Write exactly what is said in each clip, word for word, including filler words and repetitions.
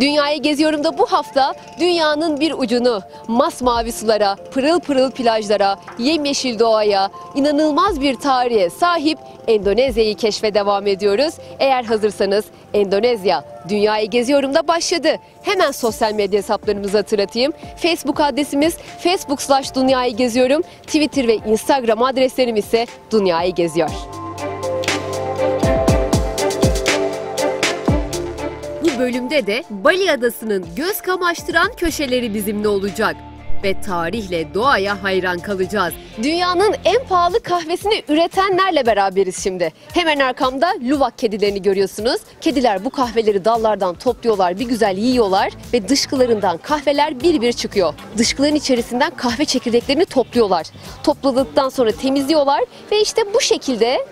Dünyayı Geziyorum'da bu hafta dünyanın bir ucunu masmavi sulara, pırıl pırıl plajlara, yemyeşil doğaya, inanılmaz bir tarihe sahip Endonezya'yı keşfe devam ediyoruz. Eğer hazırsanız Endonezya Dünyayı Geziyorum'da başladı. Hemen sosyal medya hesaplarımızı hatırlatayım. Facebook adresimiz Facebook slash Dünyayı Geziyorum. Twitter ve Instagram adreslerim ise Dünyayı Geziyor. Bu bölümde de Bali Adası'nın göz kamaştıran köşeleri bizimle olacak ve tarihle doğaya hayran kalacağız. Dünyanın en pahalı kahvesini üretenlerle beraberiz şimdi. Hemen arkamda Luwak kedilerini görüyorsunuz. Kediler bu kahveleri dallardan topluyorlar, bir güzel yiyorlar ve dışkılarından kahveler bir bir çıkıyor. Dışkıların içerisinden kahve çekirdeklerini topluyorlar. Topladıktan sonra temizliyorlar ve işte bu şekilde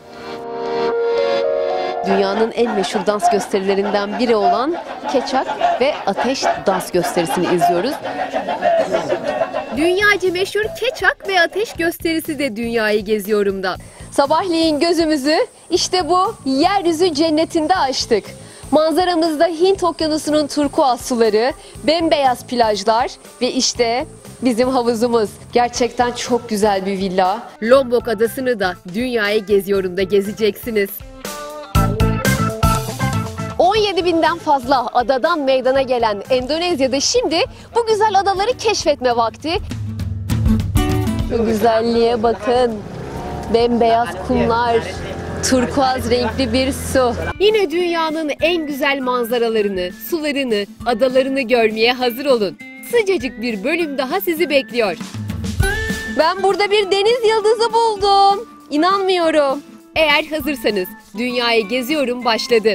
dünyanın en meşhur dans gösterilerinden biri olan Keçak ve Ateş dans gösterisini izliyoruz. Dünyaca meşhur Keçak ve Ateş gösterisi de Dünyayı Geziyorum'da. Sabahleyin gözümüzü işte bu yeryüzü cennetinde açtık. Manzaramızda Hint Okyanusu'nun turkuaz suları, bembeyaz plajlar ve işte bizim havuzumuz. Gerçekten çok güzel bir villa. Lombok Adası'nı da Dünyayı Geziyorum'da gezeceksiniz. on yedi binden fazla adadan meydana gelen Endonezya'da şimdi bu güzel adaları keşfetme vakti. Bu güzelliğe bakın. Bembeyaz kumlar, turkuaz renkli bir su. Yine dünyanın en güzel manzaralarını, sularını, adalarını görmeye hazır olun. Sıcacık bir bölüm daha sizi bekliyor. Ben burada bir deniz yıldızı buldum. İnanmıyorum. Eğer hazırsanız Dünyayı Geziyorum başladı.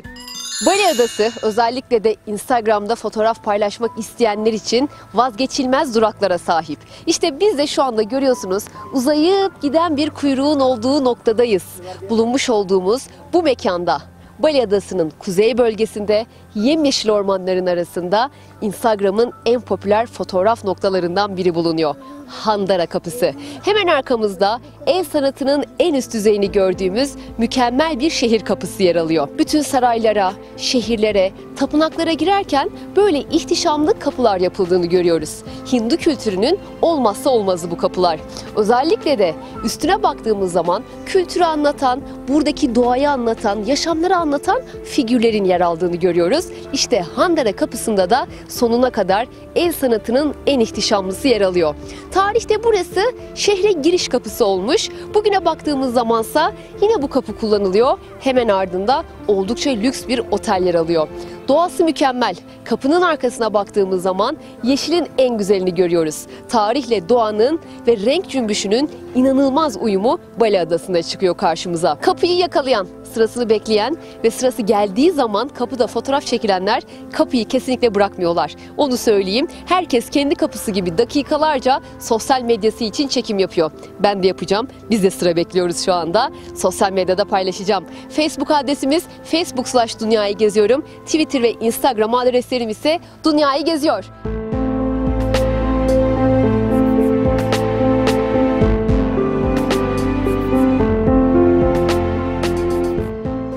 Bali Adası özellikle de Instagram'da fotoğraf paylaşmak isteyenler için vazgeçilmez duraklara sahip. İşte biz de şu anda görüyorsunuz uzayıp giden bir kuyruğun olduğu noktadayız. Bulunmuş olduğumuz bu mekanda Bali Adası'nın kuzey bölgesinde yemyeşil ormanların arasında Instagram'ın en popüler fotoğraf noktalarından biri bulunuyor. Handara Kapısı. Hemen arkamızda el sanatının en üst düzeyini gördüğümüz mükemmel bir şehir kapısı yer alıyor. Bütün saraylara, şehirlere, tapınaklara girerken böyle ihtişamlı kapılar yapıldığını görüyoruz. Hindu kültürünün olmazsa olmazı bu kapılar. Özellikle de üstüne baktığımız zaman kültürü anlatan, buradaki doğayı anlatan, yaşamları anlatan figürlerin yer aldığını görüyoruz. İşte Handara Kapısı'nda da sonuna kadar el sanatının en ihtişamlısı yer alıyor. Tarihte burası şehre giriş kapısı olmuş. Bugüne baktığımız zamansa yine bu kapı kullanılıyor. Hemen ardında oldukça lüks bir otel yer alıyor. Doğası mükemmel. Kapının arkasına baktığımız zaman yeşilin en güzelini görüyoruz. Tarihle doğanın ve renk cümbüşünün inanılmaz uyumu Bali Adası'nda çıkıyor karşımıza. Kapıyı yakalayan, sırasını bekleyen ve sırası geldiği zaman kapıda fotoğraf çekilenler kapıyı kesinlikle bırakmıyorlar. Onu söyleyeyim. Herkes kendi kapısı gibi dakikalarca sosyal medyası için çekim yapıyor. Ben de yapacağım. Biz de sıra bekliyoruz şu anda. Sosyal medyada paylaşacağım. Facebook adresimiz Facebook slash Dünyayı Geziyorum. Twitter ve Instagram adreslerim ise Dünyayı Geziyor.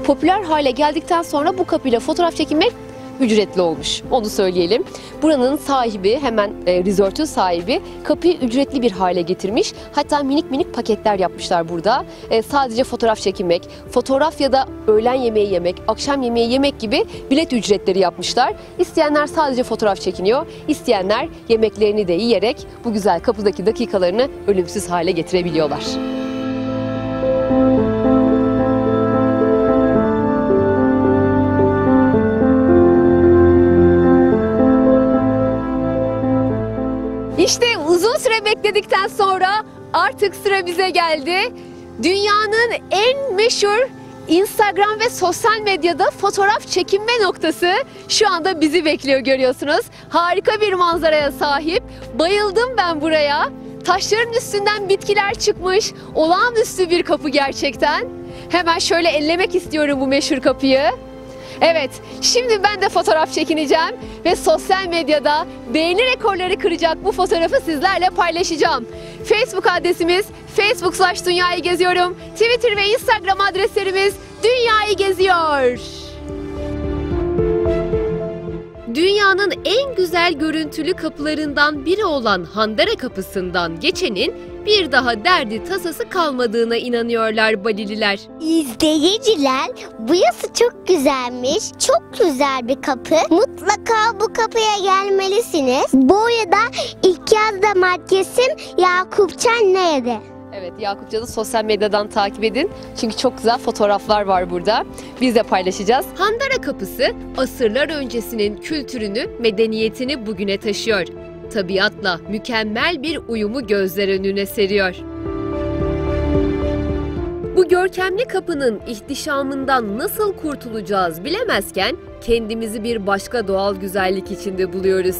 Popüler hale geldikten sonra bu kapıyla fotoğraf çekinmek ücretli olmuş. Onu söyleyelim. Buranın sahibi, hemen e, resort'un sahibi kapıyı ücretli bir hale getirmiş. Hatta minik minik paketler yapmışlar burada. E, sadece fotoğraf çekinmek, fotoğraf ya da öğlen yemeği yemek, akşam yemeği yemek gibi bilet ücretleri yapmışlar. İsteyenler sadece fotoğraf çekiniyor. İsteyenler yemeklerini de yiyerek bu güzel kapıdaki dakikalarını ölümsüz hale getirebiliyorlar. İşte uzun süre bekledikten sonra artık sıra bize geldi. Dünyanın en meşhur Instagram ve sosyal medyada fotoğraf çekinme noktası şu anda bizi bekliyor görüyorsunuz. Harika bir manzaraya sahip. Bayıldım ben buraya. Taşların üstünden bitkiler çıkmış. Olağanüstü bir kapı gerçekten. Hemen şöyle ellemek istiyorum bu meşhur kapıyı. Evet, şimdi ben de fotoğraf çekineceğim ve sosyal medyada beğeni rekorları kıracak bu fotoğrafı sizlerle paylaşacağım. Facebook adresimiz Facebook slash Dünyayı Geziyorum. Twitter ve Instagram adreslerimiz Dünyayı Geziyor. Dünyanın en güzel görüntülü kapılarından biri olan Handara Kapısı'ndan geçenin bir daha derdi tasası kalmadığına inanıyorlar Balililer. İzleyiciler, burası çok güzelmiş, çok güzel bir kapı. Mutlaka bu kapıya gelmelisiniz. Bu arada ilk yazda markesim Yakupcan nerede? Evet, Yakupcan'ı sosyal medyadan takip edin. Çünkü çok güzel fotoğraflar var burada. Biz de paylaşacağız. Handara Kapısı, asırlar öncesinin kültürünü, medeniyetini bugüne taşıyor. Tabiatla mükemmel bir uyumu gözler önüne seriyor. Bu görkemli kapının ihtişamından nasıl kurtulacağız bilemezken kendimizi bir başka doğal güzellik içinde buluyoruz.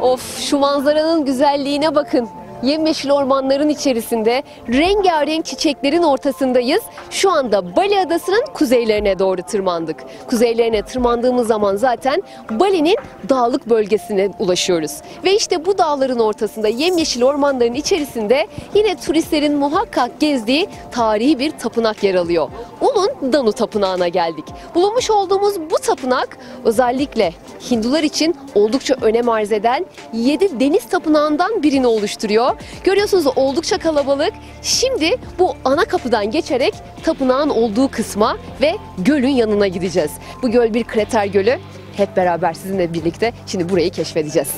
Of, şu manzaranın güzelliğine bakın. Yemyeşil ormanların içerisinde rengarenk çiçeklerin ortasındayız. Şu anda Bali Adası'nın kuzeylerine doğru tırmandık. Kuzeylerine tırmandığımız zaman zaten Bali'nin dağlık bölgesine ulaşıyoruz. Ve işte bu dağların ortasında yemyeşil ormanların içerisinde yine turistlerin muhakkak gezdiği tarihi bir tapınak yer alıyor. Ulun Danu Tapınağı'na geldik. Bulunmuş olduğumuz bu tapınak özellikle Hindular için oldukça önem arz eden yedi deniz tapınağından birini oluşturuyor. Görüyorsunuz oldukça kalabalık. Şimdi bu ana kapıdan geçerek tapınağın olduğu kısma ve gölün yanına gideceğiz. Bu göl bir krater gölü. Hep beraber sizinle birlikte şimdi burayı keşfedeceğiz.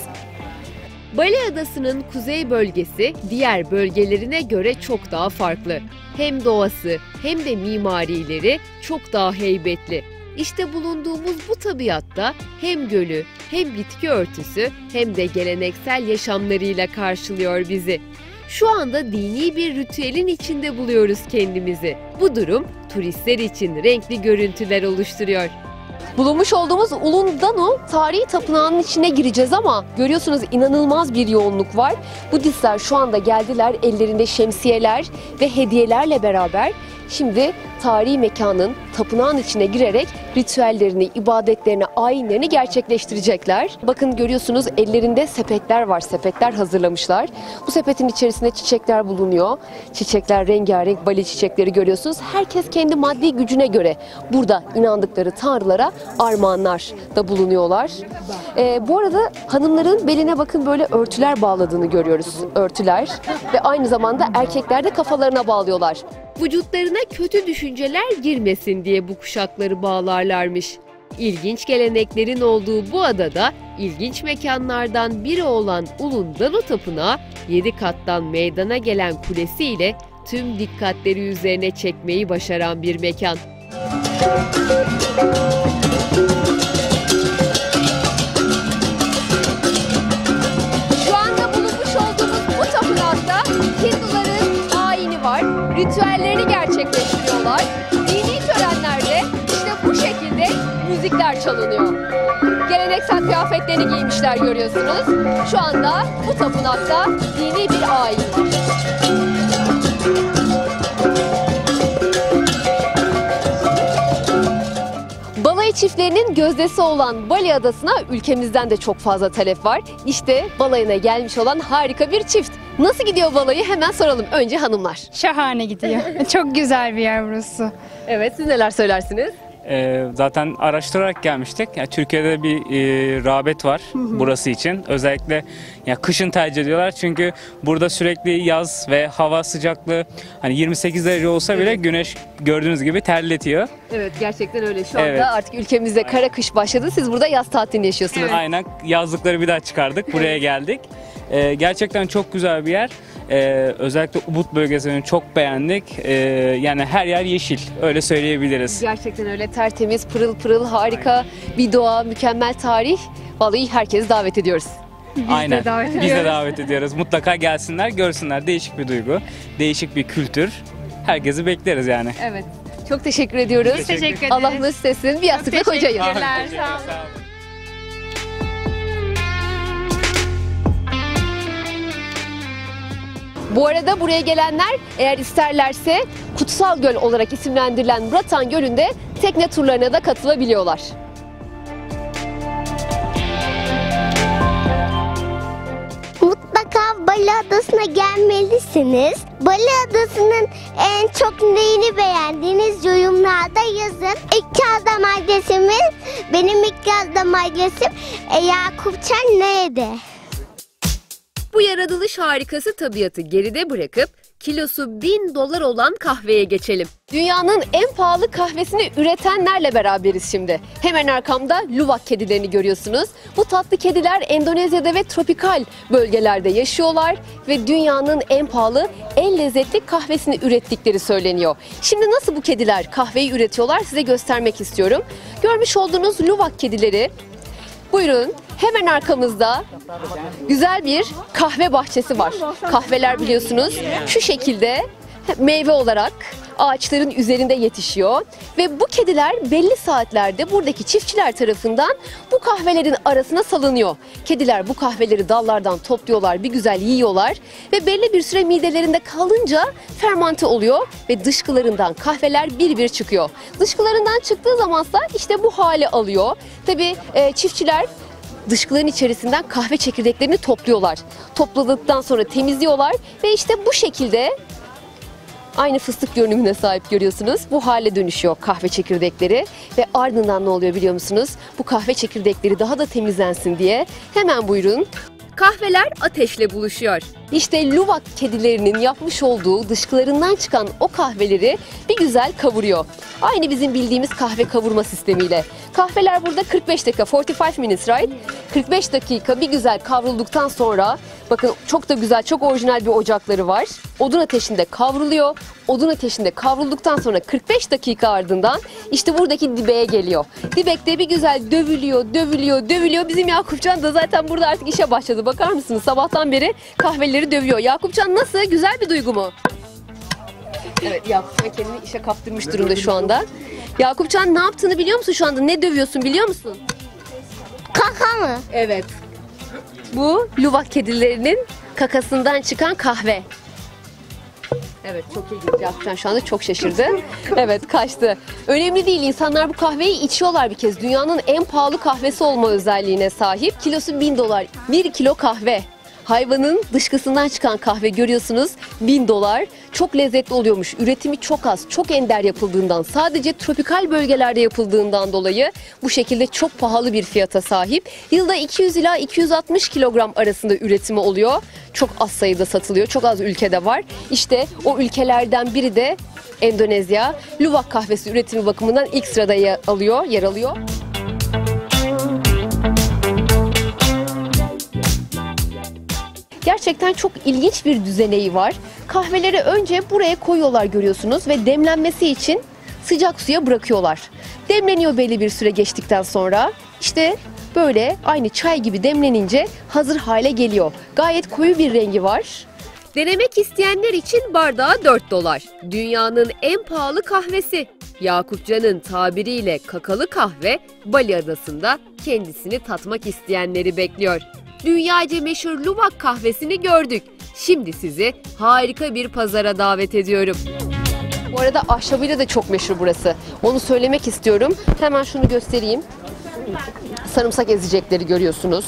Bali Adası'nın kuzey bölgesi diğer bölgelerine göre çok daha farklı. Hem doğası hem de mimarileri çok daha heybetli. İşte bulunduğumuz bu tabiatta hem gölü, hem bitki örtüsü, hem de geleneksel yaşamlarıyla karşılıyor bizi. Şu anda dini bir ritüelin içinde buluyoruz kendimizi. Bu durum turistler için renkli görüntüler oluşturuyor. Bulunmuş olduğumuz Ulun Danu tarihi tapınağının içine gireceğiz ama görüyorsunuz inanılmaz bir yoğunluk var. Budistler şu anda geldiler, ellerinde şemsiyeler ve hediyelerle beraber. Şimdi tarihi mekanın, tapınağın içine girerek ritüellerini, ibadetlerini, ayinlerini gerçekleştirecekler. Bakın görüyorsunuz ellerinde sepetler var, sepetler hazırlamışlar. Bu sepetin içerisinde çiçekler bulunuyor. Çiçekler rengarenk, Bali çiçekleri görüyorsunuz. Herkes kendi maddi gücüne göre burada inandıkları tanrılara armağanlar da bulunuyorlar. Ee, bu arada hanımların beline bakın böyle örtüler bağladığını görüyoruz. Örtüler ve aynı zamanda erkekler de kafalarına bağlıyorlar. Vücutlarına kötü düşünceler girmesin diye bu kuşakları bağlarlarmış. İlginç geleneklerin olduğu bu adada ilginç mekanlardan biri olan Ulun Danu Tapınağı yedi kattan meydana gelen kulesiyle tüm dikkatleri üzerine çekmeyi başaran bir mekan. Şu anda bulunmuş olduğumuz bu tapınakta Hinduların ayini var, ritüellerini gerçekleştiriyorlar. Dini törenlerde işte bu şekilde müzikler çalınıyor. Geleneksel kıyafetlerini giymişler görüyorsunuz. Şu anda bu tapınakta dini bir ayin var. Çiftlerinin gözdesi olan Bali Adası'na ülkemizden de çok fazla talep var. İşte balayına gelmiş olan harika bir çift. Nasıl gidiyor balayı hemen soralım. Önce hanımlar. Şahane gidiyor. Çok güzel bir yer burası. Evet, siz neler söylersiniz? Ee, zaten araştırarak gelmiştik. Yani Türkiye'de bir e, rağbet var hı hı. burası için. Özellikle yani kışın tercih ediyorlar çünkü burada sürekli yaz ve hava sıcaklığı hani yirmi sekiz derece olsa bile evet. güneş gördüğünüz gibi terletiyor. Evet, gerçekten öyle. Şu anda evet. artık ülkemizde kara kış başladı. Siz burada yaz tatilini yaşıyorsunuz. Evet. Aynen. Yazlıkları bir daha çıkardık. Buraya geldik. Ee, gerçekten çok güzel bir yer. Ee, özellikle Ubud Bölgesi'ni çok beğendik. Ee, yani her yer yeşil. Öyle söyleyebiliriz. Gerçekten öyle. Tertemiz, pırıl pırıl, harika Aynen. bir doğa, mükemmel tarih. Vallahi herkesi davet ediyoruz. Biz Aynen. de davet ediyoruz. Biz de davet ediyoruz. Mutlaka gelsinler, görsünler. Değişik bir duygu, değişik bir kültür. Herkesi bekleriz yani. Evet. Çok teşekkür ediyoruz. Biz teşekkür ederiz. Allah nasip etsin. Bir yastıkla kocayız. Teşekkürler. Sağ olun. Bu arada buraya gelenler eğer isterlerse Kutsal Göl olarak isimlendirilen Bratan Gölü'nde tekne turlarına da katılabiliyorlar. Mutlaka Bali Adası'na gelmelisiniz. Bali Adası'nın en çok neyini beğendiğiniz yorumlarda yazın. İlk adam adresimiz, benim ilk adam adresim Yakupcan neydi? Bu yaratılış harikası tabiatı geride bırakıp kilosu bin dolar olan kahveye geçelim. Dünyanın en pahalı kahvesini üretenlerle beraberiz şimdi. Hemen arkamda Luwak kedilerini görüyorsunuz. Bu tatlı kediler Endonezya'da ve tropikal bölgelerde yaşıyorlar ve dünyanın en pahalı, en lezzetli kahvesini ürettikleri söyleniyor. Şimdi nasıl bu kediler kahveyi üretiyorlar size göstermek istiyorum. Görmüş olduğunuz Luwak kedileri, buyurun. Hemen arkamızda güzel bir kahve bahçesi var. Kahveler biliyorsunuz şu şekilde meyve olarak ağaçların üzerinde yetişiyor. Ve bu kediler belli saatlerde buradaki çiftçiler tarafından bu kahvelerin arasına salınıyor. Kediler bu kahveleri dallardan topluyorlar, bir güzel yiyorlar ve belli bir süre midelerinde kalınca fermante oluyor ve dışkılarından kahveler bir bir çıkıyor. Dışkılarından çıktığı zamansa işte bu hale alıyor. Tabii e, çiftçiler dışkıların içerisinden kahve çekirdeklerini topluyorlar. Topladıktan sonra temizliyorlar ve işte bu şekilde aynı fıstık görünümüne sahip görüyorsunuz. Bu hale dönüşüyor kahve çekirdekleri ve ardından ne oluyor biliyor musunuz? Bu kahve çekirdekleri daha da temizlensin diye hemen buyurun. Kahveler ateşle buluşuyor. İşte Luwak kedilerinin yapmış olduğu dışkılarından çıkan o kahveleri bir güzel kavuruyor. Aynı bizim bildiğimiz kahve kavurma sistemiyle. Kahveler burada kırk beş dakika, kırk beş minutes right? kırk beş dakika bir güzel kavrulduktan sonra bakın çok da güzel, çok orijinal bir ocakları var. Odun ateşinde kavruluyor. Odun ateşinde kavrulduktan sonra kırk beş dakika ardından işte buradaki dibeğe geliyor. Dibekte bir güzel dövülüyor, dövülüyor, dövülüyor. Bizim Yakupcan da zaten burada artık işe başladı. Bakar mısınız? Sabahtan beri kahveleri dövüyor. Yakupcan nasıl? Güzel bir duygu mu? Evet, Yakupcan kendini işe kaptırmış durumda şu anda. Yakupcan ne yaptığını biliyor musun şu anda? Ne dövüyorsun biliyor musun? Kaka mı? Evet. Bu Luwak kedilerinin kakasından çıkan kahve. Evet, çok ilginç. Yakupcan şu anda çok şaşırdı. Evet, kaçtı. Önemli değil, insanlar bu kahveyi içiyorlar bir kez. Dünyanın en pahalı kahvesi olma özelliğine sahip. Kilosu bin dolar. Bir kilo kahve. Hayvanın dışkısından çıkan kahve görüyorsunuz bin dolar. Çok lezzetli oluyormuş. Üretimi çok az, çok ender yapıldığından, sadece tropikal bölgelerde yapıldığından dolayı bu şekilde çok pahalı bir fiyata sahip. Yılda iki yüz ila iki yüz altmış kilogram arasında üretimi oluyor. Çok az sayıda satılıyor. Çok az ülkede var. İşte o ülkelerden biri de Endonezya. Luwak kahvesi üretimi bakımından ilk sırada yer alıyor, yer alıyor. Gerçekten çok ilginç bir düzeneği var. Kahveleri önce buraya koyuyorlar görüyorsunuz ve demlenmesi için sıcak suya bırakıyorlar. Demleniyor belli bir süre geçtikten sonra. İşte böyle aynı çay gibi demlenince hazır hale geliyor. Gayet koyu bir rengi var. Denemek isteyenler için bardağı dört dolar. Dünyanın en pahalı kahvesi. Yakupcan'ın tabiriyle kakalı kahve Bali Adası'nda kendisini tatmak isteyenleri bekliyor. Dünyaca meşhur Luwak kahvesini gördük. Şimdi sizi harika bir pazara davet ediyorum. Bu arada ahşabıyla da çok meşhur burası. Onu söylemek istiyorum. Hemen şunu göstereyim. Sarımsak ezecekleri görüyorsunuz.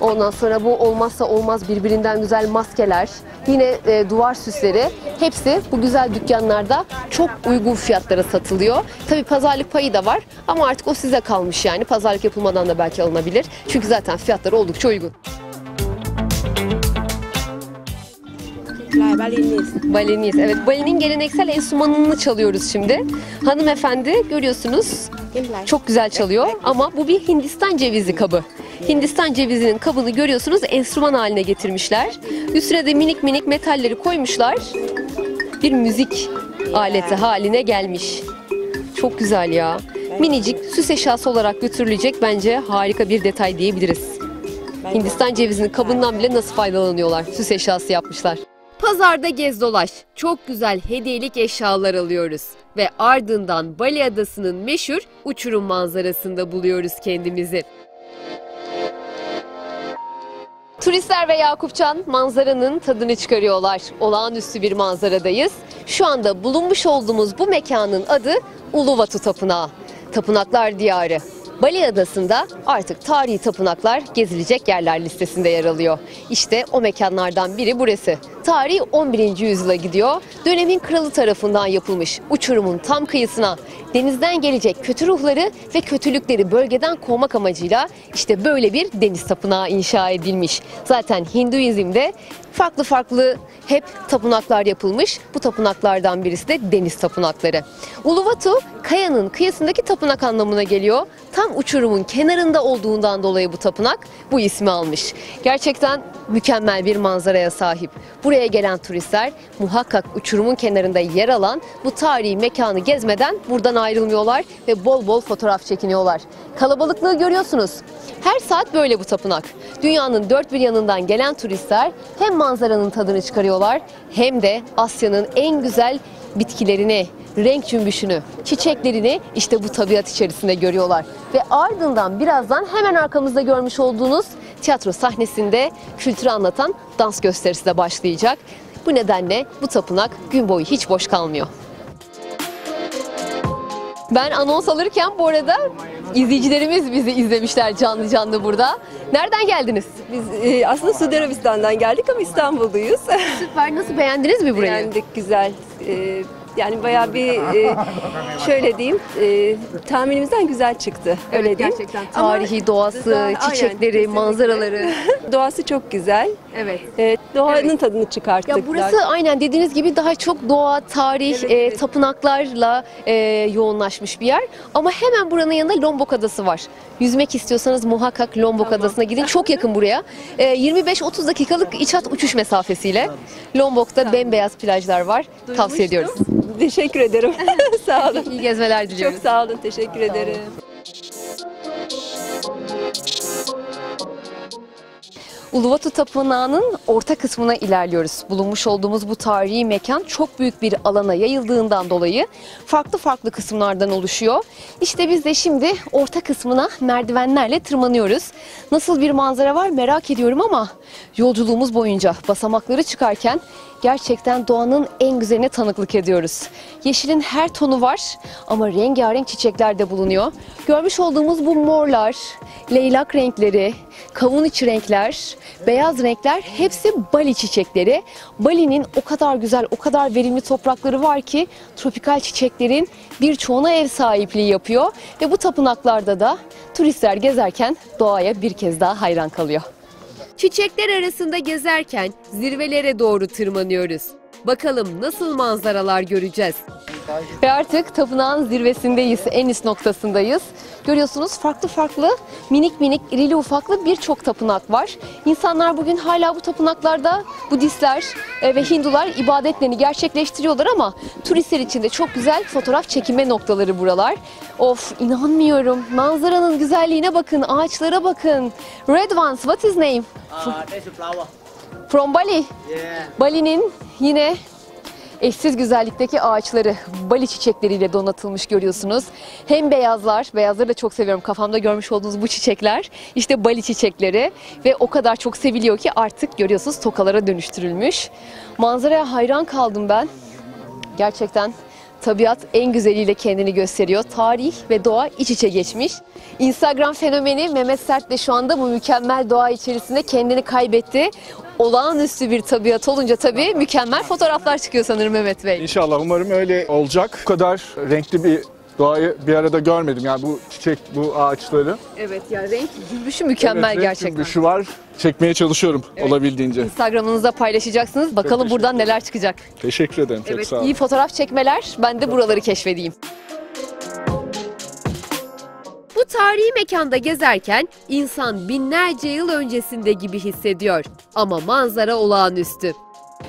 Ondan sonra bu olmazsa olmaz birbirinden güzel maskeler, yine e, duvar süsleri, hepsi bu güzel dükkanlarda çok uygun fiyatlara satılıyor. Tabii pazarlık payı da var ama artık o size kalmış yani. Pazarlık yapılmadan da belki alınabilir. Çünkü zaten fiyatları oldukça uygun. Baliniz. Baliniz. Evet, balinin geleneksel enstrümanını çalıyoruz şimdi. Hanımefendi görüyorsunuz çok güzel çalıyor ama bu bir Hindistan cevizi kabı. Hindistan cevizinin kabını görüyorsunuz, enstrüman haline getirmişler. Üstüne de minik minik metalleri koymuşlar. Bir müzik aleti haline gelmiş. Çok güzel ya. Minicik süs eşyası olarak götürülecek, bence harika bir detay diyebiliriz. Hindistan cevizinin kabından bile nasıl faydalanıyorlar. Süs eşyası yapmışlar. Pazarda gez dolaş, çok güzel hediyelik eşyalar alıyoruz ve ardından Bali Adası'nın meşhur uçurum manzarasında buluyoruz kendimizi. Turistler ve Yakupcan manzaranın tadını çıkarıyorlar. Olağanüstü bir manzaradayız. Şu anda bulunmuş olduğumuz bu mekanın adı Uluwatu Tapınağı. Tapınaklar diyarı. Bali Adası'nda artık tarihi tapınaklar gezilecek yerler listesinde yer alıyor. İşte o mekanlardan biri burası. Tarihi on birinci yüzyıla gidiyor. Dönemin kralı tarafından yapılmış, uçurumun tam kıyısına. Denizden gelecek kötü ruhları ve kötülükleri bölgeden kovmak amacıyla işte böyle bir deniz tapınağı inşa edilmiş. Zaten Hinduizm'de farklı farklı hep tapınaklar yapılmış. Bu tapınaklardan birisi de deniz tapınakları. Uluwatu Kaya'nın kıyısındaki tapınak anlamına geliyor. Tam uçurumun kenarında olduğundan dolayı bu tapınak bu ismi almış. Gerçekten mükemmel bir manzaraya sahip. Buraya gelen turistler muhakkak uçurumun kenarında yer alan bu tarihi mekanı gezmeden buradan ayrılmıyorlar ve bol bol fotoğraf çekiniyorlar. Kalabalıklığı görüyorsunuz. Her saat böyle bu tapınak. Dünyanın dört bir yanından gelen turistler hem manzaranın tadını çıkarıyorlar hem de Asya'nın en güzel bitkilerini, renk cümbüşünü, çiçeklerini işte bu tabiat içerisinde görüyorlar. Ve ardından birazdan hemen arkamızda görmüş olduğunuz tiyatro sahnesinde kültürü anlatan dans gösterisi de başlayacak. Bu nedenle bu tapınak gün boyu hiç boş kalmıyor. Ben anons alırken bu arada izleyicilerimiz bizi izlemişler canlı canlı burada. Nereden geldiniz? Biz e, aslında Söderabistan'dan geldik ama İstanbul'duyuz. Süper. Nasıl, beğendiniz mi burayı? Beğendik, güzel. E, yani bayağı bir e, şöyle diyeyim e, tahminimizden güzel çıktı. Öyle evet, diyeyim. Gerçekten tarihi ama, doğası, da, çiçekleri, aynen, manzaraları. Doğası çok güzel. Evet. E, doğanın evet. tadını çıkarttık. Ya burası aynen dediğiniz gibi daha çok doğa, tarih, evet, evet. E, tapınaklarla e, yoğunlaşmış bir yer. Ama hemen buranın yanında Lombok Adası var. Yüzmek istiyorsanız muhakkak Lombok tamam. Adası'na gidin. Çok yakın buraya. E, yirmi beş otuz dakikalık iç hat uçuş mesafesiyle. Lombok'ta tamam. bembeyaz plajlar var. Duymuştum. Tavsiye ediyoruz. Teşekkür ederim. Sağ olun. İyi gezmeler diliyorum. Çok sağ olun. Teşekkür sağ ederim. Olun. Uluwatu Tapınağı'nın orta kısmına ilerliyoruz. Bulunmuş olduğumuz bu tarihi mekan çok büyük bir alana yayıldığından dolayı farklı farklı kısımlardan oluşuyor. İşte biz de şimdi orta kısmına merdivenlerle tırmanıyoruz. Nasıl bir manzara var merak ediyorum ama yolculuğumuz boyunca basamakları çıkarken gerçekten doğanın en güzeline tanıklık ediyoruz. Yeşilin her tonu var ama rengarenk çiçekler de bulunuyor. Görmüş olduğumuz bu morlar, leylak renkleri, kavun içi renkler, beyaz renkler hepsi Bali çiçekleri. Bali'nin o kadar güzel, o kadar verimli toprakları var ki tropikal çiçeklerin birçoğuna ev sahipliği yapıyor. Ve bu tapınaklarda da turistler gezerken doğaya bir kez daha hayran kalıyor. Çiçekler arasında gezerken zirvelere doğru tırmanıyoruz. Bakalım nasıl manzaralar göreceğiz. Ve artık tapınağın zirvesindeyiz, en üst noktasındayız. Görüyorsunuz farklı farklı, minik minik, irili ufaklı birçok tapınak var. İnsanlar bugün hala bu tapınaklarda Budistler ve Hindular ibadetlerini gerçekleştiriyorlar ama turistler için de çok güzel fotoğraf çekilme noktaları buralar. Of, inanmıyorum. Manzaranın güzelliğine bakın, ağaçlara bakın. Red ones, what is name? Uh, that's a flower. From Bali. Yeah. Bali'nin yine eşsiz güzellikteki ağaçları Bali çiçekleriyle donatılmış görüyorsunuz. Hem beyazlar, beyazları da çok seviyorum. Kafamda görmüş olduğunuz bu çiçekler işte Bali çiçekleri ve o kadar çok seviliyor ki artık görüyorsunuz tokalara dönüştürülmüş. Manzaraya hayran kaldım ben. Gerçekten tabiat en güzeliyle kendini gösteriyor. Tarih ve doğa iç içe geçmiş. Instagram fenomeni Mehmet Sert de şu anda bu mükemmel doğa içerisinde kendini kaybetti. Olağanüstü bir tabiat olunca tabii mükemmel fotoğraflar çıkıyor sanırım Mehmet Bey. İnşallah, umarım öyle olacak. Bu kadar renkli bir doğayı bir arada görmedim. Yani bu çiçek, bu ağaçları. Evet, yani renk cümbüşü mükemmel evet, renk gerçekten. Cümbüşü var. Çekmeye çalışıyorum evet. olabildiğince. Instagram'ınızda paylaşacaksınız. Bakalım buradan neler çıkacak. Teşekkür ederim. Çok evet, sağ olun. İyi fotoğraf çekmeler. Ben de çok buraları keşfedeyim. Bu tarihi mekanda gezerken insan binlerce yıl öncesinde gibi hissediyor. Ama manzara olağanüstü.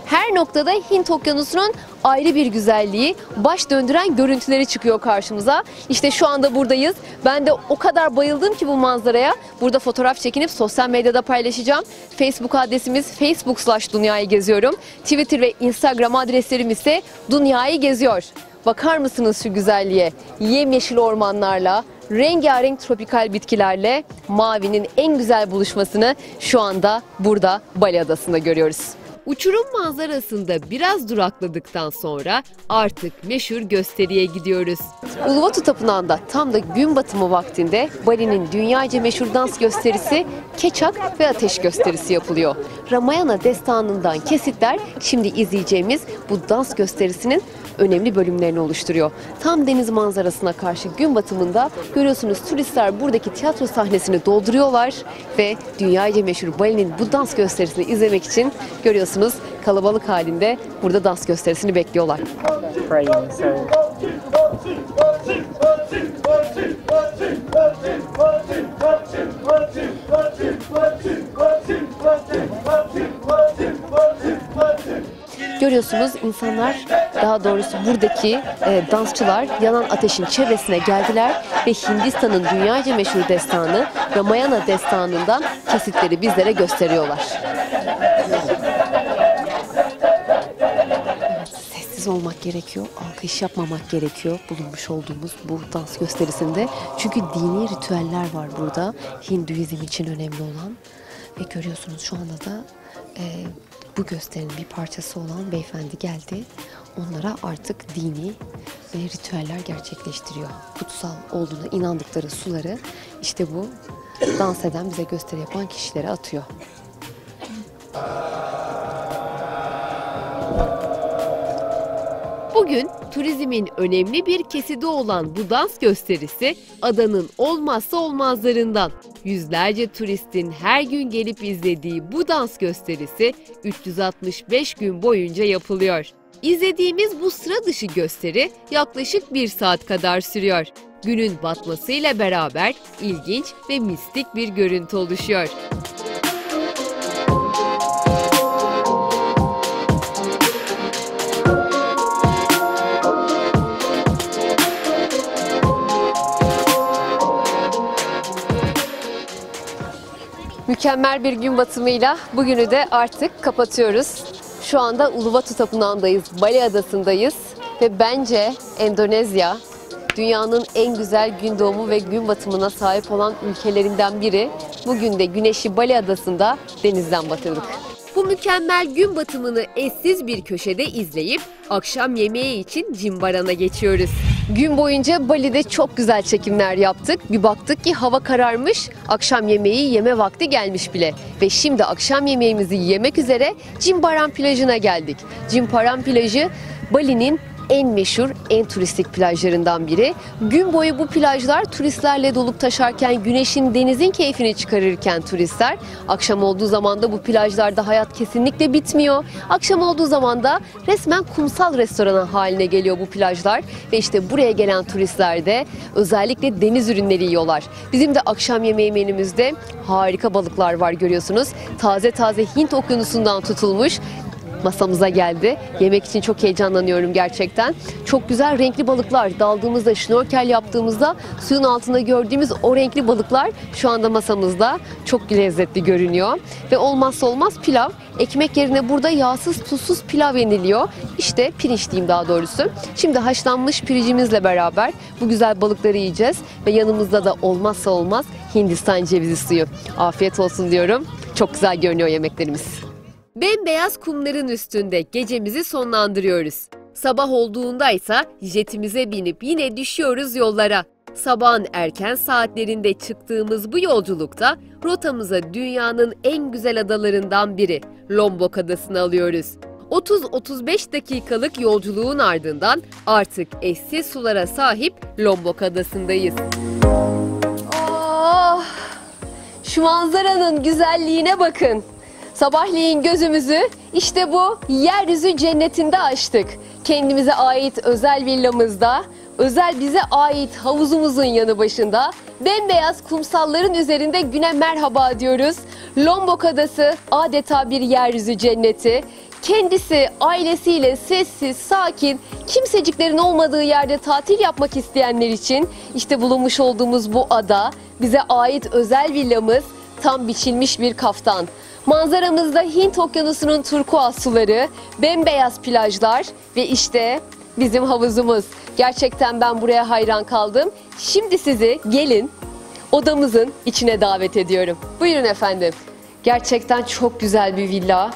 Her noktada Hint Okyanusu'nun ayrı bir güzelliği, baş döndüren görüntüleri çıkıyor karşımıza. İşte şu anda buradayız. Ben de o kadar bayıldım ki bu manzaraya. Burada fotoğraf çekinip sosyal medyada paylaşacağım. Facebook adresimiz facebook slash dünyayı geziyorum. Twitter ve Instagram adreslerim ise Dünyayı Geziyor. Bakar mısınız şu güzelliğe? Yemyeşil ormanlarla, rengarenk tropikal bitkilerle mavinin en güzel buluşmasını şu anda burada Bali Adası'nda görüyoruz. Uçurum manzarasında biraz durakladıktan sonra artık meşhur gösteriye gidiyoruz. Uluwatu Tapınağı'nda tam da gün batımı vaktinde Bali'nin dünyaca meşhur dans gösterisi Keçak ve Ateş gösterisi yapılıyor. Ramayana destanından kesitler şimdi izleyeceğimiz bu dans gösterisinin önemli bölümlerini oluşturuyor. Tam deniz manzarasına karşı gün batımında görüyorsunuz turistler buradaki tiyatro sahnesini dolduruyorlar ve dünyaca meşhur Bali'nin bu dans gösterisini izlemek için görüyorsunuz kalabalık halinde burada dans gösterisini bekliyorlar. Görüyorsunuz insanlar, daha doğrusu buradaki e, dansçılar yanan ateşin çevresine geldiler ve Hindistan'ın dünyaca meşhur destanı Ramayana destanından kesitleri bizlere gösteriyorlar. Olmak gerekiyor, alkış yapmamak gerekiyor bulunmuş olduğumuz bu dans gösterisinde. Çünkü dini ritüeller var burada, Hinduizm için önemli olan. Ve görüyorsunuz şu anda da e, bu gösterinin bir parçası olan beyefendi geldi. Onlara artık dini ve ritüeller gerçekleştiriyor. Kutsal olduğuna inandıkları suları işte bu dans eden, bize gösteri yapan kişilere atıyor. Bugün turizmin önemli bir kesidi olan bu dans gösterisi adanın olmazsa olmazlarından. Yüzlerce turistin her gün gelip izlediği bu dans gösterisi üç yüz altmış beş gün boyunca yapılıyor. İzlediğimiz bu sıra dışı gösteri yaklaşık bir saat kadar sürüyor. Günün batmasıyla beraber ilginç ve mistik bir görüntü oluşuyor. Mükemmel bir gün batımıyla bugünü de artık kapatıyoruz. Şu anda Uluwatu Tapınağı'ndayız, Bali Adası'ndayız ve bence Endonezya dünyanın en güzel gün doğumu ve gün batımına sahip olan ülkelerinden biri. Bugün de güneşi Bali Adası'nda denizden batırdık. Bu mükemmel gün batımını eşsiz bir köşede izleyip akşam yemeği için Jimbaran'a geçiyoruz. Gün boyunca Bali'de çok güzel çekimler yaptık. Bir baktık ki hava kararmış, akşam yemeği yeme vakti gelmiş bile. Ve şimdi akşam yemeğimizi yemek üzere Jimbaran Plajı'na geldik. Jimbaran Plajı Bali'nin en meşhur, en turistik plajlarından biri. Gün boyu bu plajlar turistlerle dolup taşarken, güneşin, denizin keyfini çıkarırken turistler, akşam olduğu zaman da bu plajlarda hayat kesinlikle bitmiyor. Akşam olduğu zaman da resmen kumsal restorana haline geliyor bu plajlar ve işte buraya gelen turistler de özellikle deniz ürünleri yiyorlar. Bizim de akşam yemeği menümüzde harika balıklar var görüyorsunuz. Taze taze Hint Okyanusu'ndan tutulmuş. Masamıza geldi. Yemek için çok heyecanlanıyorum gerçekten. Çok güzel renkli balıklar. Daldığımızda, şnorkel yaptığımızda suyun altında gördüğümüz o renkli balıklar şu anda masamızda çok lezzetli görünüyor. Ve olmazsa olmaz pilav. Ekmek yerine burada yağsız, tuzsuz pilav yeniliyor. İşte pirinç diyeyim daha doğrusu. Şimdi haşlanmış pirincimizle beraber bu güzel balıkları yiyeceğiz. Ve yanımızda da olmazsa olmaz Hindistan cevizi suyu. Afiyet olsun diyorum. Çok güzel görünüyor yemeklerimiz. Bembeyaz kumların üstünde gecemizi sonlandırıyoruz. Sabah olduğunda ise jetimize binip yine düşüyoruz yollara. Sabahın erken saatlerinde çıktığımız bu yolculukta rotamıza dünyanın en güzel adalarından biri Lombok Adası'nı alıyoruz. otuz otuz beş dakikalık yolculuğun ardından artık eşsiz sulara sahip Lombok Adası'ndayız. Oh, şu manzaranın güzelliğine bakın. Sabahleyin gözümüzü işte bu yeryüzü cennetinde açtık. Kendimize ait özel villamızda, özel bize ait havuzumuzun yanı başında, bembeyaz kumsalların üzerinde güne merhaba diyoruz. Lombok Adası adeta bir yeryüzü cenneti. Kendisi ailesiyle sessiz, sakin, kimseciklerin olmadığı yerde tatil yapmak isteyenler için işte bulunmuş olduğumuz bu ada, bize ait özel villamız, tam biçilmiş bir kaftan. Manzaramızda Hint Okyanusu'nun turkuaz suları, bembeyaz plajlar ve işte bizim havuzumuz. Gerçekten ben buraya hayran kaldım. Şimdi sizi gelin odamızın içine davet ediyorum. Buyurun efendim. Gerçekten çok güzel bir villa.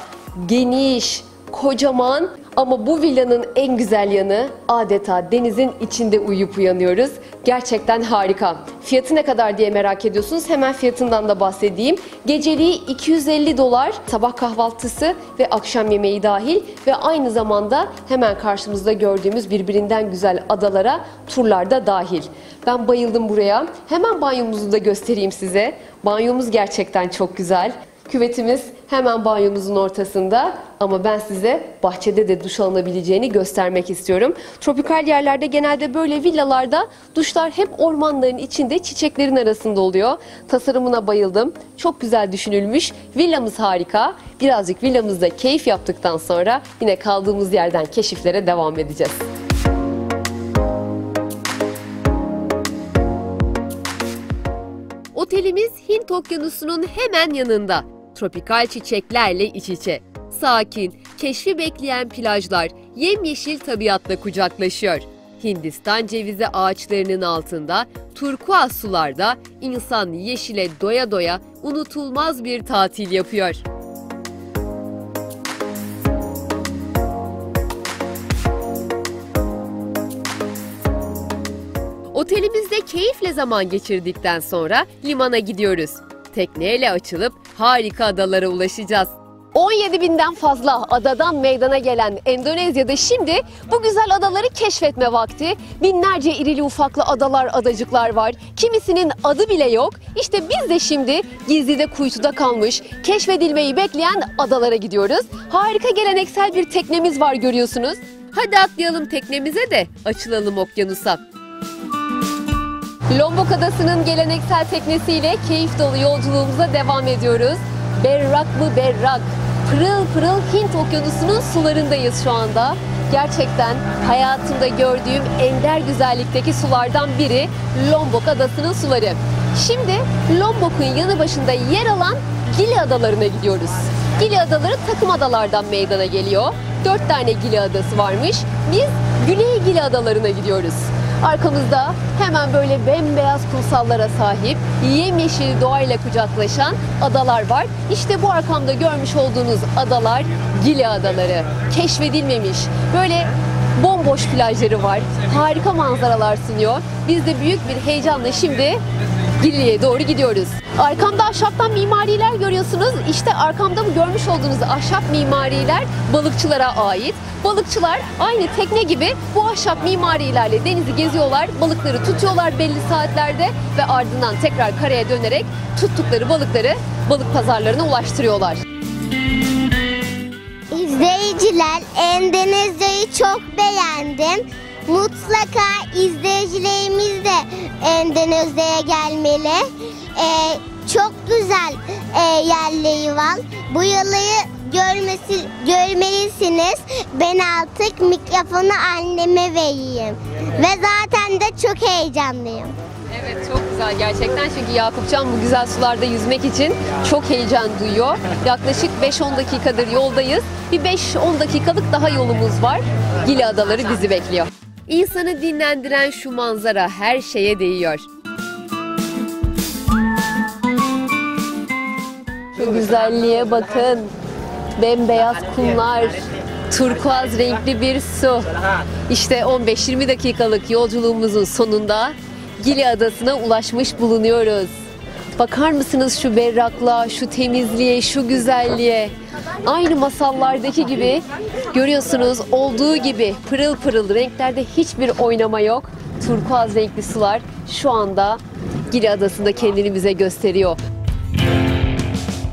geniş, kocaman ama bu villanın en güzel yanı adeta denizin içinde uyuyup uyanıyoruz. Gerçekten harika. Fiyatı ne kadar diye merak ediyorsunuz. Hemen fiyatından da bahsedeyim. Geceliği iki yüz elli dolar, sabah kahvaltısı ve akşam yemeği dahil ve aynı zamanda hemen karşımızda gördüğümüz birbirinden güzel adalara turlar da dahil. Ben bayıldım buraya. Hemen banyomuzu da göstereyim size. Banyomuz gerçekten çok güzel. Küvetimiz hemen banyomuzun ortasında ama ben size bahçede de duş alınabileceğini göstermek istiyorum. Tropikal yerlerde genelde böyle villalarda duşlar hep ormanların içinde çiçeklerin arasında oluyor. Tasarımına bayıldım. Çok güzel düşünülmüş. Villamız harika. Birazcık villamızda keyif yaptıktan sonra yine kaldığımız yerden keşiflere devam edeceğiz. Otelimiz Hint Okyanusu'nun hemen yanında. Tropikal çiçeklerle iç içe, sakin, keşfi bekleyen plajlar yemyeşil tabiatla kucaklaşıyor. Hindistan cevizi ağaçlarının altında, turkuaz sularda insan yeşile doya doya unutulmaz bir tatil yapıyor. Otelimizde keyifle zaman geçirdikten sonra limana gidiyoruz. Tekneyle açılıp harika adalara ulaşacağız. on yedi binden fazla adadan meydana gelen Endonezya'da şimdi bu güzel adaları keşfetme vakti. Binlerce irili ufaklı adalar, adacıklar var. Kimisinin adı bile yok. İşte biz de şimdi gizlide kuytuda kalmış, keşfedilmeyi bekleyen adalara gidiyoruz. Harika geleneksel bir teknemiz var görüyorsunuz. Hadi atlayalım teknemize de açılalım okyanusa. Lombok Adası'nın geleneksel teknesiyle keyif dolu yolculuğumuza devam ediyoruz. Berrak mı berrak, pırıl pırıl Hint Okyanusu'nun sularındayız şu anda. Gerçekten hayatımda gördüğüm ender güzellikteki sulardan biri Lombok Adası'nın suları. Şimdi Lombok'un yanı başında yer alan Gili Adaları'na gidiyoruz. Gili Adaları takım adalardan meydana geliyor. Dört tane Gili Adası varmış. Biz Güney Gili Adaları'na gidiyoruz. Arkamızda hemen böyle bembeyaz kumsallara sahip, yemyeşil doğayla kucaklaşan adalar var. İşte bu arkamda görmüş olduğunuz adalar Gili Adaları. Keşfedilmemiş, böyle bomboş plajları var. Harika manzaralar sunuyor. Biz de büyük bir heyecanla şimdi Gili'ye doğru gidiyoruz. Arkamda ahşaptan mimariler görüyorsunuz. İşte arkamda bu görmüş olduğunuz ahşap mimariler balıkçılara ait. Balıkçılar aynı tekne gibi bu ahşap mimarilerle denizi geziyorlar, balıkları tutuyorlar belli saatlerde ve ardından tekrar karaya dönerek tuttukları balıkları balık pazarlarına ulaştırıyorlar. İzleyiciler, Endonezya'yı çok beğendim. Mutlaka izleyicilerimiz de Endonezya'ya gelmeli. Ee, çok güzel e, yerleri var. Bu yalayı görmesi, görmelisiniz. Ben artık mikrofonu anneme vereyim. Ve zaten de çok heyecanlıyım. Evet, çok güzel gerçekten çünkü Yakupcan bu güzel sularda yüzmek için çok heyecan duyuyor. Yaklaşık beş on dakikadır yoldayız. Bir beş on dakikalık daha yolumuz var. Gili Adaları bizi bekliyor. İnsanı dinlendiren şu manzara her şeye değiyor. Şu güzelliğe bakın. Bembeyaz kumlar, turkuaz renkli bir su. İşte on beş yirmi dakikalık yolculuğumuzun sonunda Gili Adası'na ulaşmış bulunuyoruz. Bakar mısınız şu berraklığa, şu temizliğe, şu güzelliğe. Aynı masallardaki gibi görüyorsunuz olduğu gibi pırıl pırıl renklerde hiçbir oynama yok. Turkuaz renkli sular şu anda Gili Adası'nda kendini bize gösteriyor.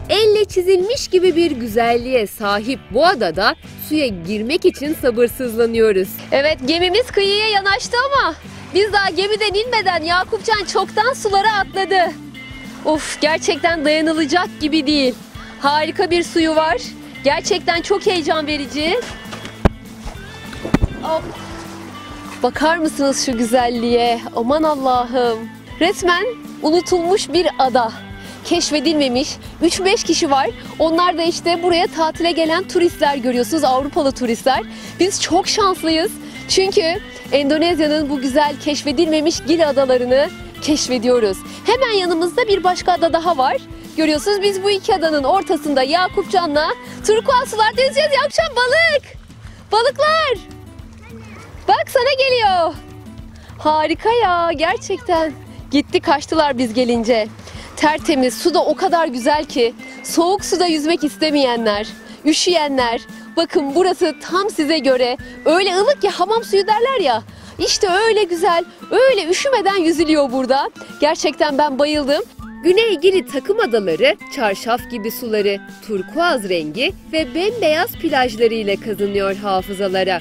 Elle çizilmiş gibi bir güzelliğe sahip bu adada suya girmek için sabırsızlanıyoruz. Evet, gemimiz kıyıya yanaştı ama biz daha gemiden inmeden Yakupcan çoktan sulara atladı. Of, gerçekten dayanılacak gibi değil. Harika bir suyu var. Gerçekten çok heyecan verici. Hop. Bakar mısınız şu güzelliğe? Aman Allah'ım. Resmen unutulmuş bir ada. Keşfedilmemiş üç beş kişi var. Onlar da işte buraya tatile gelen turistler görüyorsunuz. Avrupalı turistler. Biz çok şanslıyız. Çünkü Endonezya'nın bu güzel keşfedilmemiş Gili Adaları'nı keşfediyoruz. Hemen yanımızda bir başka ada daha var. Görüyorsunuz biz bu iki adanın ortasında Yakupcan'la turkuaz sular deneyeceğiz. Yakupcan balık. Balıklar. Bak sana geliyor. Harika ya gerçekten. Gitti kaçtılar biz gelince. Tertemiz, su da o kadar güzel ki soğuk suda yüzmek istemeyenler, üşüyenler. Bakın burası tam size göre. Öyle ılık ki hamam suyu derler ya. İşte öyle güzel, öyle üşümeden yüzülüyor burada. Gerçekten ben bayıldım. Güney Gili takım adaları, çarşaf gibi suları, turkuaz rengi ve bembeyaz plajlarıyla kazınıyor hafızalara.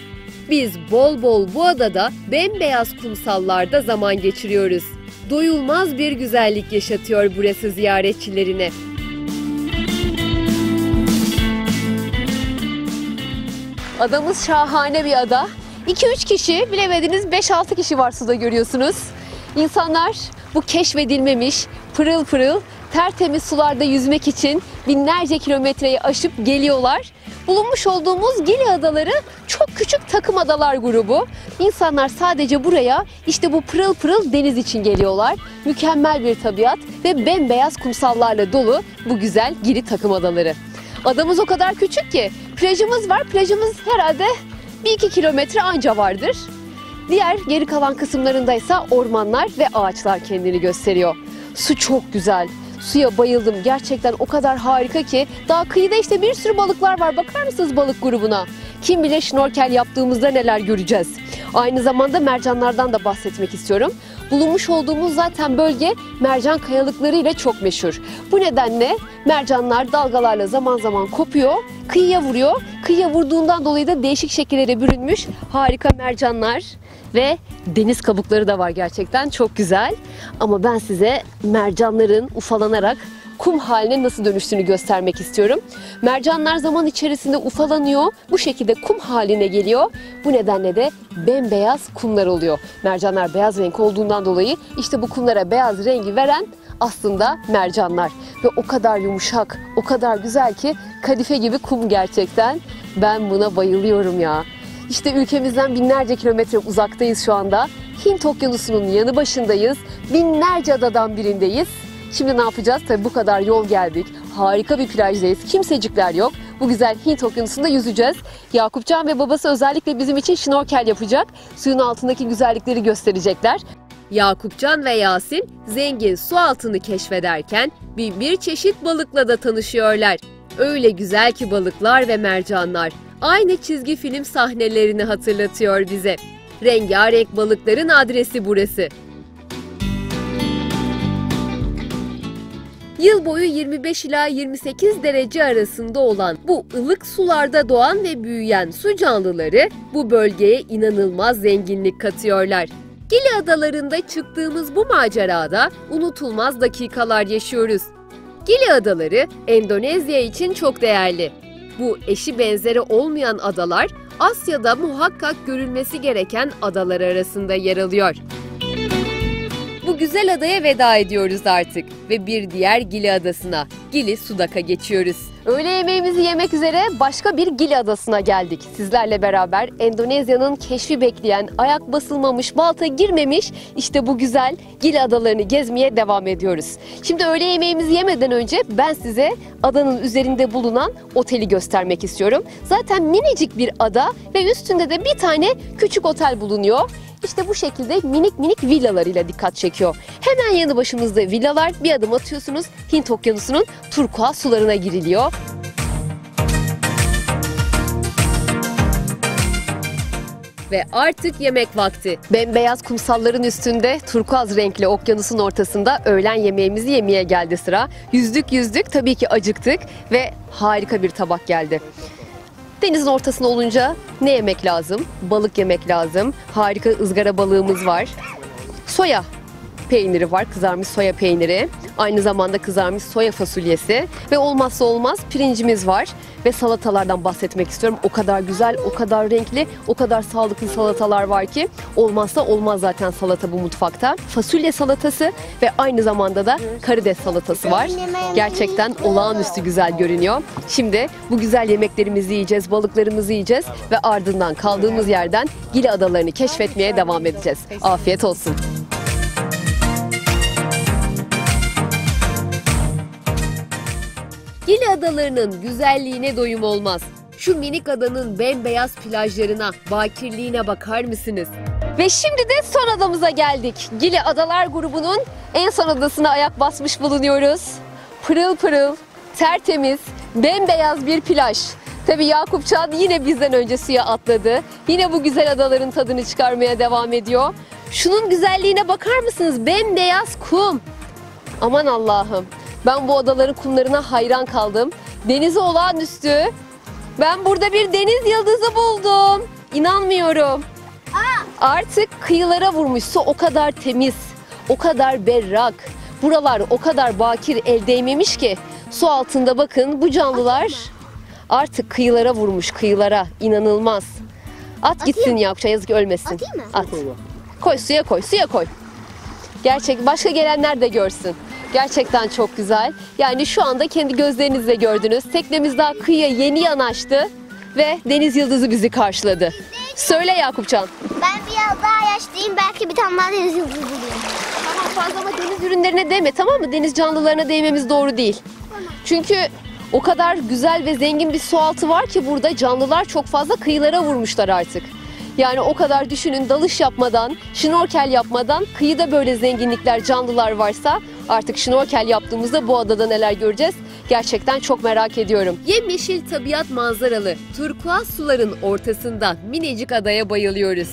Biz bol bol bu adada bembeyaz kumsallarda zaman geçiriyoruz. Doyulmaz bir güzellik yaşatıyor burası ziyaretçilerine. Adamız şahane bir ada. iki üç kişi, bilemediniz beş altı kişi var suda görüyorsunuz. İnsanlar bu keşfedilmemiş, pırıl pırıl, tertemiz sularda yüzmek için binlerce kilometreyi aşıp geliyorlar. Bulunmuş olduğumuz Gili Adaları çok küçük takım adalar grubu. İnsanlar sadece buraya işte bu pırıl pırıl deniz için geliyorlar. Mükemmel bir tabiat ve bembeyaz kumsallarla dolu bu güzel Gili takım adaları. Adamız o kadar küçük ki plajımız var. Plajımız herhalde bir iki kilometre anca vardır. Diğer geri kalan kısımlarındaysa ormanlar ve ağaçlar kendini gösteriyor. Su çok güzel. Suya bayıldım. Gerçekten o kadar harika ki. Daha kıyıda işte bir sürü balıklar var. Bakar mısınız balık grubuna? Kim bilir şnorkel yaptığımızda neler göreceğiz. Aynı zamanda mercanlardan da bahsetmek istiyorum. Bulunmuş olduğumuz zaten bölge mercan kayalıklarıyla çok meşhur. Bu nedenle mercanlar dalgalarla zaman zaman kopuyor, kıyıya vuruyor. Kıyıya vurduğundan dolayı da değişik şekillere bürünmüş harika mercanlar ve deniz kabukları da var gerçekten çok güzel. Ama ben size mercanların ufalanarak kum haline nasıl dönüştüğünü göstermek istiyorum. Mercanlar zaman içerisinde ufalanıyor. Bu şekilde kum haline geliyor. Bu nedenle de bembeyaz kumlar oluyor. Mercanlar beyaz renk olduğundan dolayı işte bu kumlara beyaz rengi veren aslında mercanlar. Ve o kadar yumuşak, o kadar güzel ki kadife gibi kum gerçekten. Ben buna bayılıyorum ya. İşte ülkemizden binlerce kilometre uzaktayız şu anda. Hint Okyanusu'nun yanı başındayız. Binlerce adadan birindeyiz. Şimdi ne yapacağız? Tabii bu kadar yol geldik. Harika bir plajdayız. Kimsecikler yok. Bu güzel Hint Okyanusu'nda yüzeceğiz. Yakupcan ve babası özellikle bizim için şnorkel yapacak. Suyun altındaki güzellikleri gösterecekler. Yakupcan ve Yasin zengin su altını keşfederken bin bir çeşit balıkla da tanışıyorlar. Öyle güzel ki balıklar ve mercanlar. Aynı çizgi film sahnelerini hatırlatıyor bize. Rengarenk balıkların adresi burası. Yıl boyu yirmi beş ila yirmi sekiz derece arasında olan bu ılık sularda doğan ve büyüyen su canlıları bu bölgeye inanılmaz zenginlik katıyorlar. Gili Adaları'nda çıktığımız bu macerada unutulmaz dakikalar yaşıyoruz. Gili Adaları Endonezya için çok değerli. Bu eşi benzeri olmayan adalar Asya'da muhakkak görülmesi gereken adalar arasında yer alıyor. Bu güzel adaya veda ediyoruz artık ve bir diğer Gili Adası'na, Gili Sudak'a geçiyoruz. Öğle yemeğimizi yemek üzere başka bir Gili Adası'na geldik. Sizlerle beraber Endonezya'nın keşfi bekleyen, ayak basılmamış, balta girmemiş işte bu güzel Gili Adaları'nı gezmeye devam ediyoruz. Şimdi öğle yemeğimizi yemeden önce ben size adanın üzerinde bulunan oteli göstermek istiyorum. Zaten minicik bir ada ve üstünde de bir tane küçük otel bulunuyor. İşte bu şekilde minik minik villalarıyla dikkat çekiyor. Hemen yanı başımızda villalar. Bir adım atıyorsunuz Hint Okyanusu'nun turkuaz sularına giriliyor. Ve artık yemek vakti. Bembeyaz kumsalların üstünde turkuaz renkli okyanusun ortasında öğlen yemeğimizi yemeye geldi sıra. Yüzdük yüzdük tabii ki acıktık ve harika bir tabak geldi. Denizin ortasında olunca ne yemek lazım? Balık yemek lazım. Harika ızgara balığımız var. Soya peyniri var. Kızarmış soya peyniri. Aynı zamanda kızarmış soya fasulyesi. Ve olmazsa olmaz pirincimiz var. Ve salatalardan bahsetmek istiyorum. O kadar güzel, o kadar renkli, o kadar sağlıklı salatalar var ki. Olmazsa olmaz zaten salata bu mutfakta. Fasulye salatası ve aynı zamanda da karides salatası var. Gerçekten olağanüstü güzel görünüyor. Şimdi bu güzel yemeklerimizi yiyeceğiz, balıklarımızı yiyeceğiz. Ve ardından kaldığımız yerden Gili Adaları'nı keşfetmeye devam edeceğiz. Afiyet olsun. Gili Adaları'nın güzelliğine doyum olmaz. Şu minik adanın bembeyaz plajlarına, bakirliğine bakar mısınız? Ve şimdi de son adamıza geldik. Gili Adalar grubunun en son adasına ayak basmış bulunuyoruz. Pırıl pırıl, tertemiz, bembeyaz bir plaj. Tabii Yakupcan yine bizden önce suya atladı. Yine bu güzel adaların tadını çıkarmaya devam ediyor. Şunun güzelliğine bakar mısınız? Bembeyaz kum. Aman Allah'ım. Ben bu adaların kumlarına hayran kaldım. Denizi olağanüstü. Ben burada bir deniz yıldızı buldum. İnanmıyorum. Artık kıyılara vurmuşsa o kadar temiz, o kadar berrak. Buralar o kadar bakir, el değmemiş ki. Su altında bakın bu canlılar artık kıyılara vurmuş, kıyılara. İnanılmaz. At gitsin Yakupcan, yazık ölmesin. At. Koy suya koy, suya koy. Gerçek, başka gelenler de görsün. Gerçekten çok güzel. Yani şu anda kendi gözlerinizle gördünüz. Teknemiz daha kıyıya yeni yanaştı ve deniz yıldızı bizi karşıladı. Söyle Yakupcan. Ben biraz daha yaşlıyım, belki bir tane daha deniz yıldızı bulayım. Tamam fazla ama deniz ürünlerine değme, tamam mı? Deniz canlılarına değmemiz doğru değil. Tamam. Çünkü o kadar güzel ve zengin bir sualtı var ki burada canlılar çok fazla kıyılara vurmuşlar artık. Yani o kadar düşünün, dalış yapmadan, şnorkel yapmadan kıyıda böyle zenginlikler, canlılar varsa artık şnorkel yaptığımızda bu adada neler göreceğiz? Gerçekten çok merak ediyorum. Yemyeşil tabiat manzaralı, turkuaz suların ortasında minicik adaya bayılıyoruz.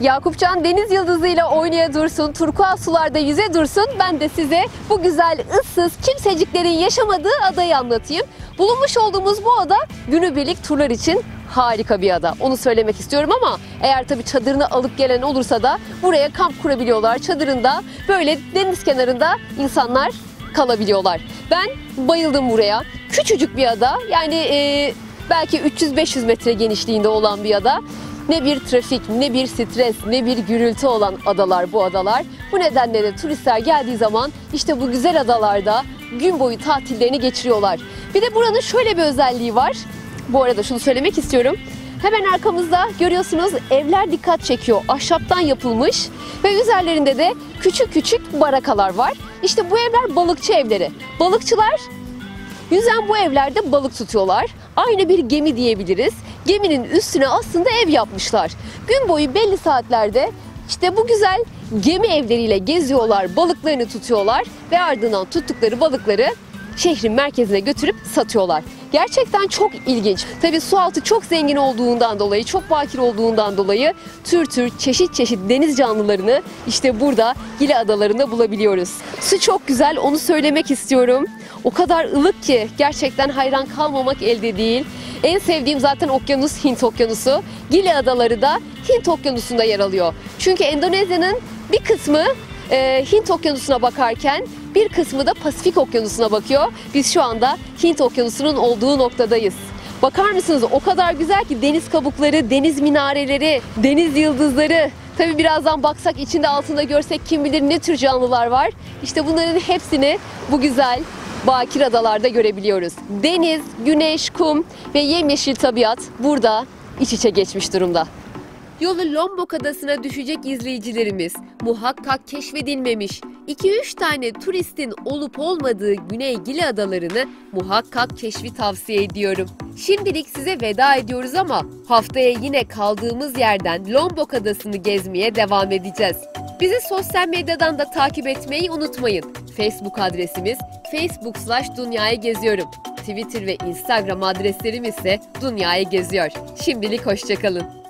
Yakupcan deniz yıldızıyla oynaya dursun, turkuaz sularda yüze dursun. Ben de size bu güzel, ıssız, kimseciklerin yaşamadığı adayı anlatayım. Bulunmuş olduğumuz bu ada günübirlik turlar için harika bir ada. Onu söylemek istiyorum ama eğer tabii çadırını alıp gelen olursa da buraya kamp kurabiliyorlar. Çadırında böyle deniz kenarında insanlar kalabiliyorlar. Ben bayıldım buraya. Küçücük bir ada. Yani e, belki üç yüz beş yüz metre genişliğinde olan bir ada. Ne bir trafik, ne bir stres, ne bir gürültü olan adalar bu adalar. Bu nedenle de turistler geldiği zaman işte bu güzel adalarda gün boyu tatillerini geçiriyorlar. Bir de buranın şöyle bir özelliği var. Bu arada şunu söylemek istiyorum. Hemen arkamızda görüyorsunuz evler dikkat çekiyor. Ahşaptan yapılmış ve üzerlerinde de küçük küçük barakalar var. İşte bu evler balıkçı evleri. Balıkçılar yüzen bu evlerde balık tutuyorlar. Aynı bir gemi diyebiliriz. Geminin üstüne aslında ev yapmışlar. Gün boyu belli saatlerde işte bu güzel gemi evleriyle geziyorlar, balıklarını tutuyorlar ve ardından tuttukları balıkları şehrin merkezine götürüp satıyorlar. Gerçekten çok ilginç. Tabii sualtı çok zengin olduğundan dolayı, çok bakir olduğundan dolayı tür tür çeşit çeşit deniz canlılarını işte burada Gili Adaları'nda bulabiliyoruz. Su çok güzel, onu söylemek istiyorum. O kadar ılık ki gerçekten hayran kalmamak elde değil. En sevdiğim zaten okyanus Hint Okyanusu. Gili Adaları da Hint Okyanusu'nda yer alıyor. Çünkü Endonezya'nın bir kısmı e, Hint Okyanusu'na bakarken bir kısmı da Pasifik Okyanusu'na bakıyor. Biz şu anda Hint Okyanusu'nun olduğu noktadayız. Bakar mısınız? O kadar güzel ki deniz kabukları, deniz minareleri, deniz yıldızları. Tabii birazdan baksak içinde altında görsek kim bilir ne tür canlılar var. İşte bunların hepsini bu güzel bakir adalarda görebiliyoruz. Deniz, güneş, kum ve yemyeşil tabiat burada iç içe geçmiş durumda. Yolu Lombok Adası'na düşecek izleyicilerimiz muhakkak keşfedilmemiş iki üç tane turistin olup olmadığı Güney Gili Adaları'nı muhakkak keşfi tavsiye ediyorum. Şimdilik size veda ediyoruz ama haftaya yine kaldığımız yerden Lombok Adası'nı gezmeye devam edeceğiz. Bizi sosyal medyadan da takip etmeyi unutmayın. Facebook adresimiz Facebook slash Dünyayı Geziyorum. Twitter ve Instagram adreslerim ise Dünyayı Geziyor. Şimdilik hoşçakalın.